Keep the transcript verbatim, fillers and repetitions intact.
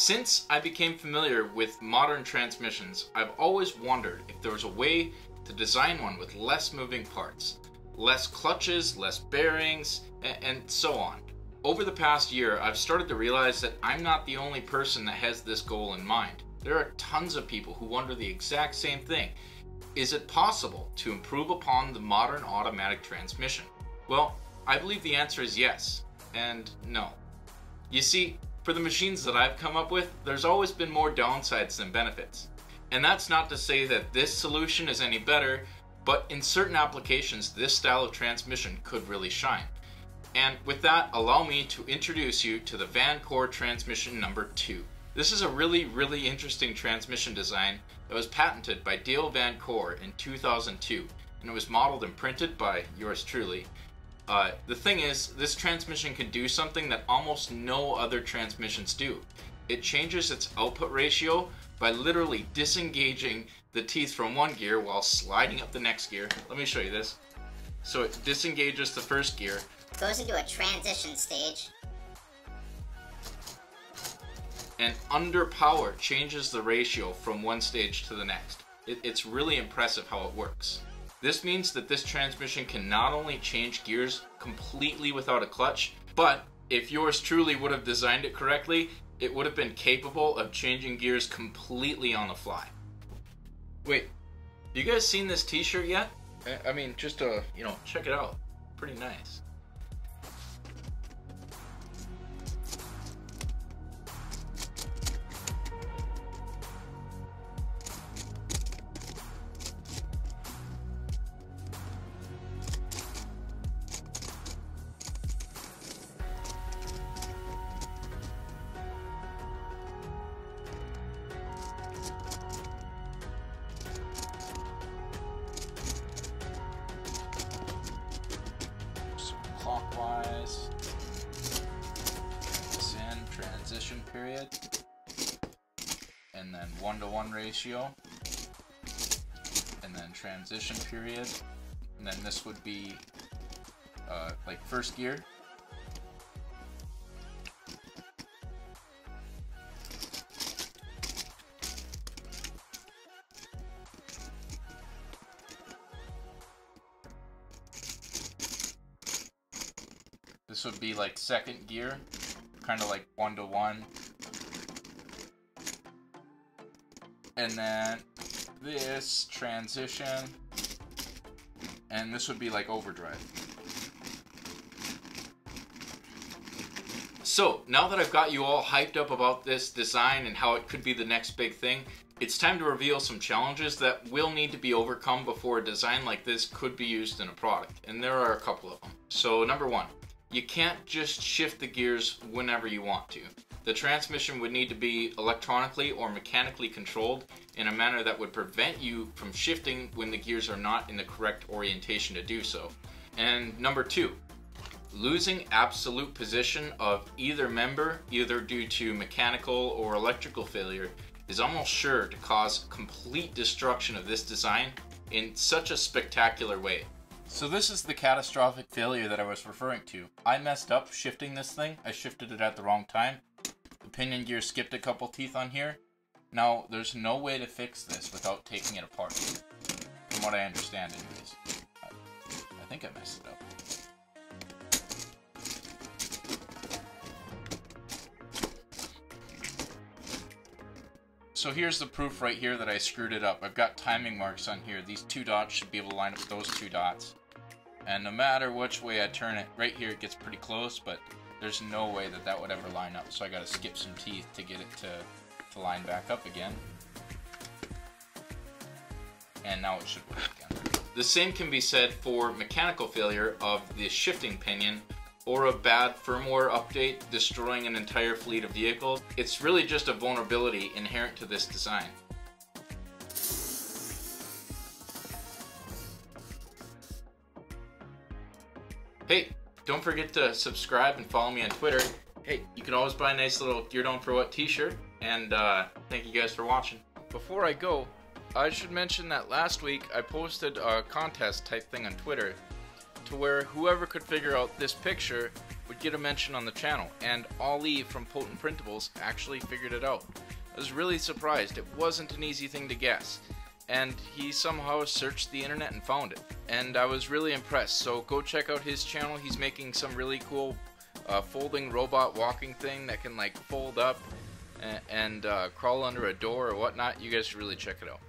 Since I became familiar with modern transmissions, I've always wondered if there was a way to design one with less moving parts, less clutches, less bearings, and so on. Over the past year, I've started to realize that I'm not the only person that has this goal in mind. There are tons of people who wonder the exact same thing. Is it possible to improve upon the modern automatic transmission? Well, I believe the answer is yes and no. You see, for the machines that I've come up with, there's always been more downsides than benefits. And that's not to say that this solution is any better, but in certain applications, this style of transmission could really shine. And with that, allow me to introduce you to the Van Cor Transmission number two. This is a really, really interesting transmission design that was patented by Dale Van Cor in two thousand two, and it was modeled and printed by yours truly. Uh, the thing is, this transmission can do something that almost no other transmissions do. It changes its output ratio by literally disengaging the teeth from one gear while sliding up the next gear. Let me show you this. So it disengages the first gear. Goes into a transition stage. And under power changes the ratio from one stage to the next. It, it's really impressive how it works. This means that this transmission can not only change gears completely without a clutch, but if yours truly would have designed it correctly, it would have been capable of changing gears completely on the fly. Wait, you guys seen this t-shirt yet? I, I mean, just uh, you know, check it out. Pretty nice. Clockwise, this in, transition period, and then one to one ratio, and then transition period, and then this would be uh, like first gear, this would be like second gear, kind of like one to one. And then this transition, and this would be like overdrive. So now that I've got you all hyped up about this design and how it could be the next big thing, it's time to reveal some challenges that will need to be overcome before a design like this could be used in a product. And there are a couple of them. So number one. You can't just shift the gears whenever you want to. The transmission would need to be electronically or mechanically controlled in a manner that would prevent you from shifting when the gears are not in the correct orientation to do so. And number two, losing absolute position of either member, either due to mechanical or electrical failure, is almost sure to cause complete destruction of this design in such a spectacular way. So this is the catastrophic failure that I was referring to. I messed up shifting this thing. I shifted it at the wrong time. The pinion gear skipped a couple teeth on here. Now, there's no way to fix this without taking it apart. From what I understand anyways. I, I think I messed it up. So here's the proof right here that I screwed it up. I've got timing marks on here. These two dots should be able to line up those two dots. And no matter which way I turn it, right here it gets pretty close, but there's no way that that would ever line up. So I gotta skip some teeth to get it to, to line back up again. And now it should work again. The same can be said for mechanical failure of the shifting pinion, or a bad firmware update destroying an entire fleet of vehicles. It's really just a vulnerability inherent to this design. Hey, don't forget to subscribe and follow me on Twitter. Hey, you can always buy a nice little Gear Down For What t-shirt, and uh, thank you guys for watching. Before I go, I should mention that last week I posted a contest type thing on Twitter, to where whoever could figure out this picture would get a mention on the channel, and Ali from Potent Printables actually figured it out. I was really surprised. It wasn't an easy thing to guess, and he somehow searched the internet and found it, and I was really impressed. So go check out his channel. He's making some really cool uh, folding robot walking thing that can like fold up and, and uh, crawl under a door or whatnot. You guys should really check it out.